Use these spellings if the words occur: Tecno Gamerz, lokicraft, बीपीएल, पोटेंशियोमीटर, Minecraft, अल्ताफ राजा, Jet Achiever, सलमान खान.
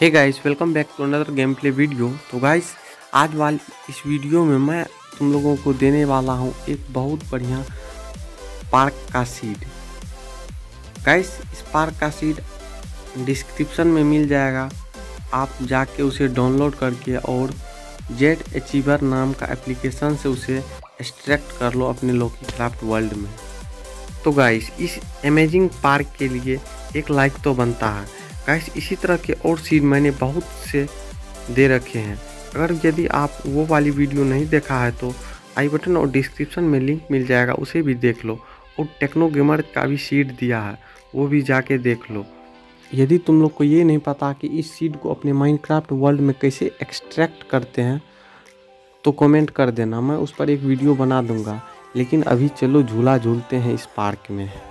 Hey guys, welcome back to another game play video. तो guys, आज वाली इस वीडियो में मैं तुम लोगों को देने वाला हूं एक बहुत बढ़िया पार्क का सीड। गाइस, इस पार्क का सीड डिस्क्रिप्शन में मिल जाएगा, आप जाके उसे डाउनलोड करके और जेट अचीवर नाम का एप्लीकेशन से उसे एक्सट्रैक्ट कर लो अपने लोकीक्राफ्ट वर्ल्ड में। तो गाइस, इस अमेजिंग पार्क के लिए एक लाइक तो बनता है। गाइस, इसी तरह के और सीड मैंने बहुत से दे रखे हैं। अगर यदि आप वो वाली वीडियो नहीं देखा है तो आई बटन और डिस्क्रिप्शन में लिंक मिल जाएगा, उसे भी देख लो। और टेक्नो गेमर का भी सीड दिया है, वो भी जाके देख लो। यदि तुम लोग को ये नहीं पता कि इस सीड को अपने माइनक्राफ्ट वर्ल्ड में कैसे एक्सट्रैक्ट करते हैं तो कमेंट कर देना, मैं उस पर एक वीडियो बना दूँगा। लेकिन अभी चलो झूला झूलते हैं इस पार्क में।